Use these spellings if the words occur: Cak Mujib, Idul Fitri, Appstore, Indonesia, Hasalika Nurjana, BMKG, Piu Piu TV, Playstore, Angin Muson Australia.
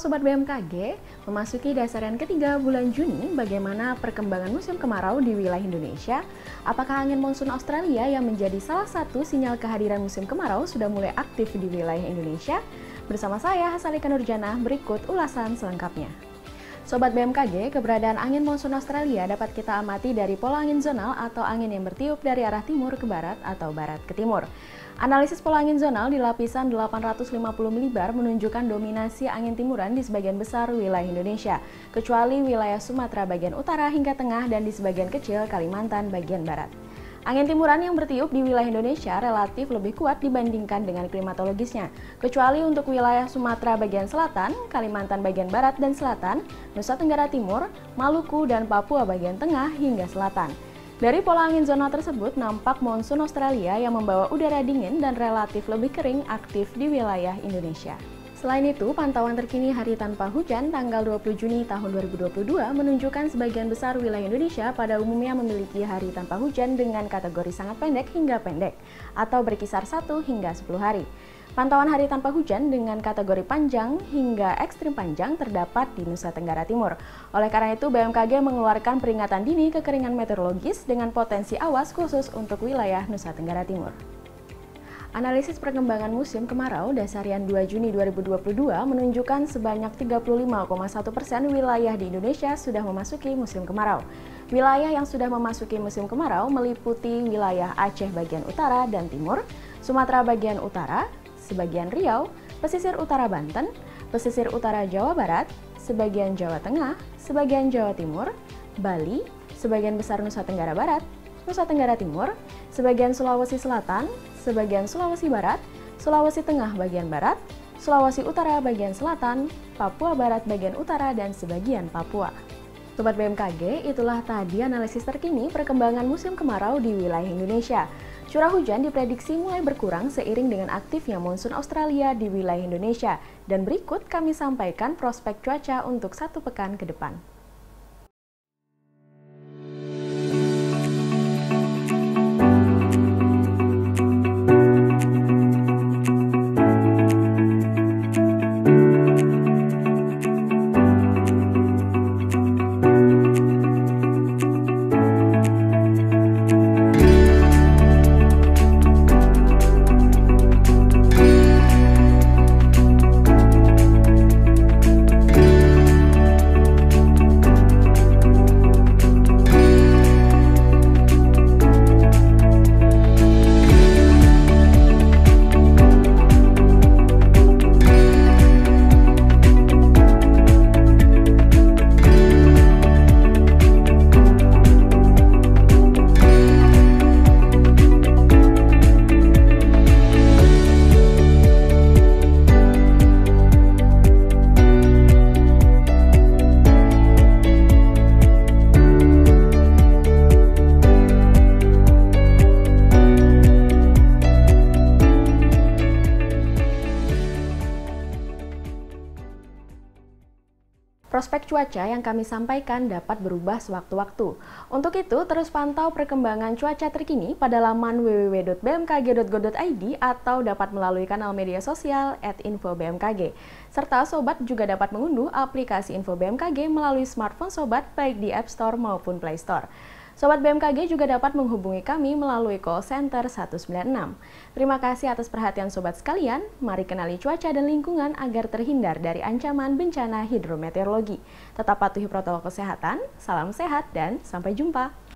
Sobat BMKG, memasuki dasarian ketiga bulan Juni, bagaimana perkembangan musim kemarau di wilayah Indonesia? Apakah angin monsun Australia yang menjadi salah satu sinyal kehadiran musim kemarau sudah mulai aktif di wilayah Indonesia? Bersama saya, Hasalika Nurjana, berikut ulasan selengkapnya. Sobat BMKG, keberadaan angin monsun Australia dapat kita amati dari pola angin zonal atau angin yang bertiup dari arah timur ke barat atau barat ke timur. Analisis pola angin zonal di lapisan 850 milibar menunjukkan dominasi angin timuran di sebagian besar wilayah Indonesia, kecuali wilayah Sumatera bagian utara hingga tengah dan di sebagian kecil Kalimantan bagian barat. Angin timuran yang bertiup di wilayah Indonesia relatif lebih kuat dibandingkan dengan klimatologisnya, kecuali untuk wilayah Sumatera bagian selatan, Kalimantan bagian barat dan selatan, Nusa Tenggara Timur, Maluku, dan Papua bagian tengah hingga selatan. Dari pola angin zonal tersebut, nampak monsun Australia yang membawa udara dingin dan relatif lebih kering aktif di wilayah Indonesia. Selain itu, pantauan terkini hari tanpa hujan tanggal 20 Juni tahun 2022 menunjukkan sebagian besar wilayah Indonesia pada umumnya memiliki hari tanpa hujan dengan kategori sangat pendek hingga pendek atau berkisar 1 hingga 10 hari. Pantauan hari tanpa hujan dengan kategori panjang hingga ekstrim panjang terdapat di Nusa Tenggara Timur. Oleh karena itu, BMKG mengeluarkan peringatan dini kekeringan meteorologis dengan potensi awas khusus untuk wilayah Nusa Tenggara Timur. Analisis perkembangan musim kemarau dasarian 2 Juni 2022 menunjukkan sebanyak 35,1% wilayah di Indonesia sudah memasuki musim kemarau. Wilayah yang sudah memasuki musim kemarau meliputi wilayah Aceh bagian utara dan timur, Sumatera bagian utara, sebagian Riau, pesisir utara Banten, pesisir utara Jawa Barat, sebagian Jawa Tengah, sebagian Jawa Timur, Bali, sebagian besar Nusa Tenggara Barat, Nusa Tenggara Timur, sebagian Sulawesi Selatan, sebagian Sulawesi Barat, Sulawesi Tengah bagian Barat, Sulawesi Utara bagian Selatan, Papua Barat bagian Utara, dan sebagian Papua. Sobat BMKG, itulah tadi analisis terkini perkembangan musim kemarau di wilayah Indonesia. Curah hujan diprediksi mulai berkurang seiring dengan aktifnya monsun Australia di wilayah Indonesia. Dan berikut kami sampaikan prospek cuaca untuk 1 pekan ke depan. Prospek cuaca yang kami sampaikan dapat berubah sewaktu-waktu. Untuk itu, terus pantau perkembangan cuaca terkini pada laman www.bmkg.go.id atau dapat melalui kanal media sosial @info_bmkg. Serta Sobat juga dapat mengunduh aplikasi Info BMKG melalui smartphone Sobat baik di App Store maupun Play Store. Sobat BMKG juga dapat menghubungi kami melalui call center 196. Terima kasih atas perhatian Sobat sekalian. Mari kenali cuaca dan lingkungan agar terhindar dari ancaman bencana hidrometeorologi. Tetap patuhi protokol kesehatan, salam sehat, dan sampai jumpa.